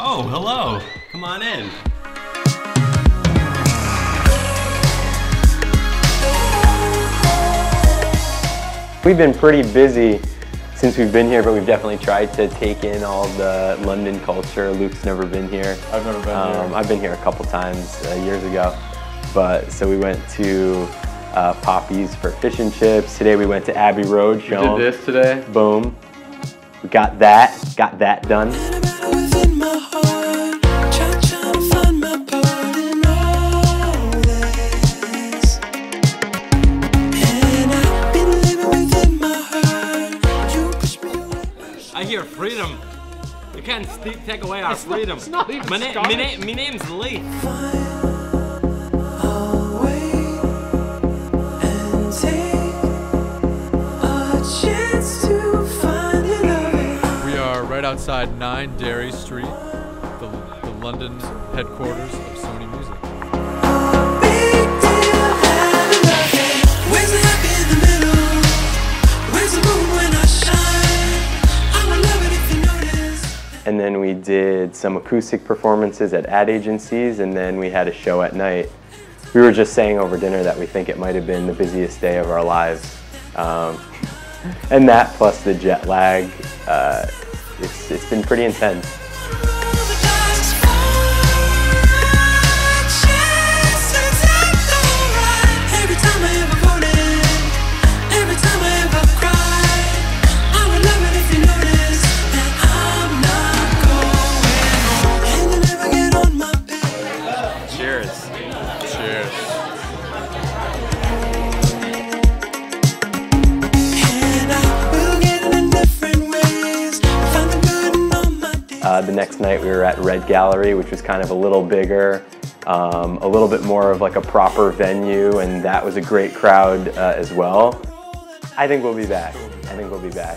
Oh, hello. Come on in. We've been pretty busy since we've been here, but we've definitely tried to take in all the London culture. Luke's never been here. I've never been here. I've been here a couple times years ago. But so we went to Poppy's for fish and chips. Today we went to Abbey Road. Show we did this today. Boom. We got that done. I hear freedom. You can't take away our freedom. It's not even my name's Lee. We are right outside 9 Derry Street, the London headquarters of Sony Music. And then we did some acoustic performances at ad agencies, and then we had a show at night. We were just saying over dinner that we think it might have been the busiest day of our lives. And that plus the jet lag, it's been pretty intense. The next night we were at Red Gallery, which was kind of a little bigger, a little bit more of like a proper venue, and that was a great crowd as well. I think we'll be back.